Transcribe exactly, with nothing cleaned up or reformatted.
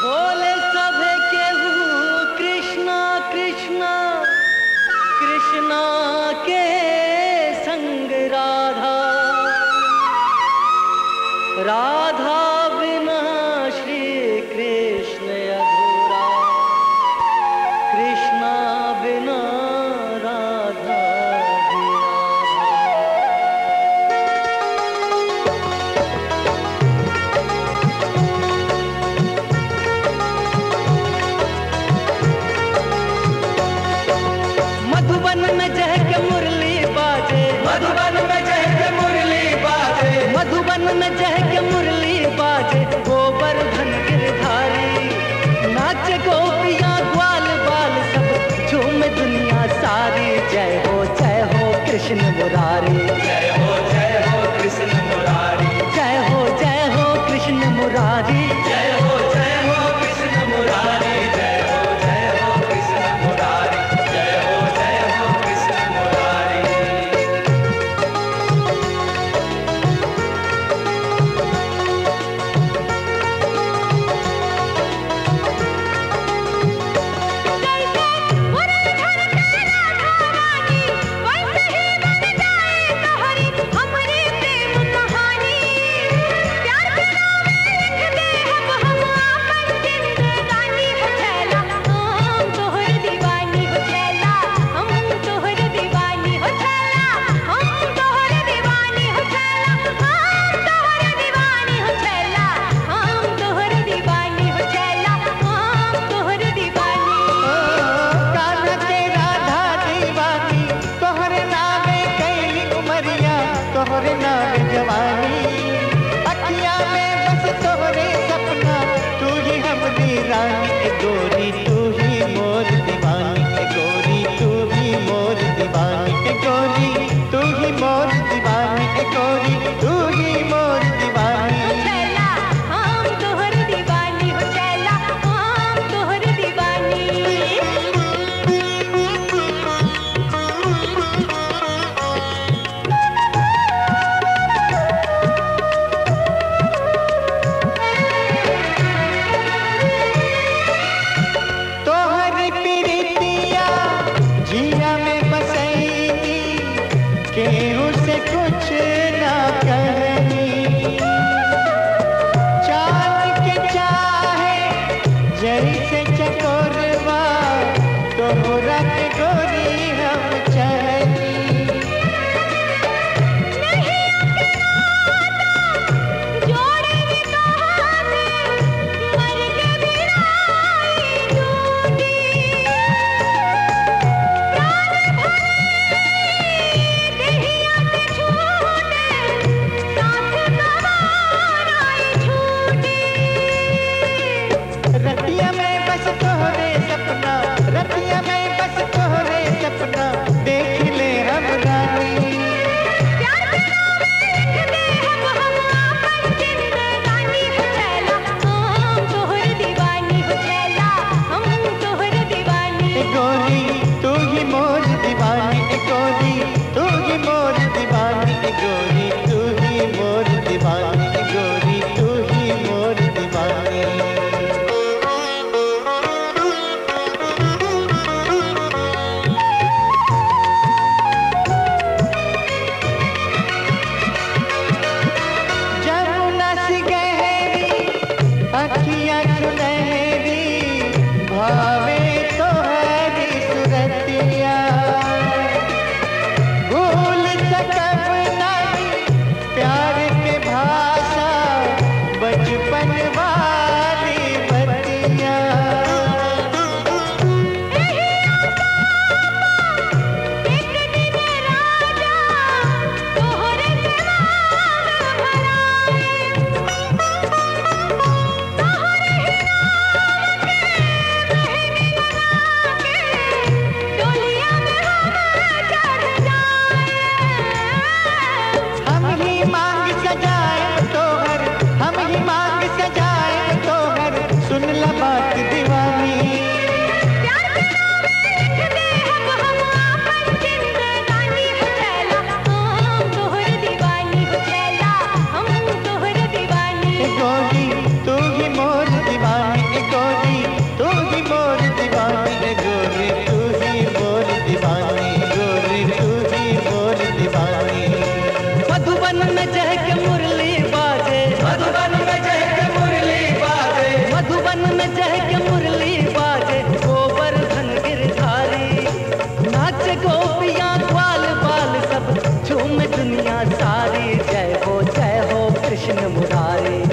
बोले सभे केहू कृष्णा कृष्णा कृष्णा के संग राधा, राधा बिना श्री कृष्ण अधूरा, कृष्णा बिना राधा कृष्ण मुरारी, जय हो जय हो कृष्ण मुरारी, जय हो जय हो कृष्ण मुरारी, जय हो जय हो कृष्ण मुरारी, जय हो जय हो कृष्ण मुरारी, जय हो जय हो कृष्ण सारी, जय हो जय हो कृष्ण मुरारी।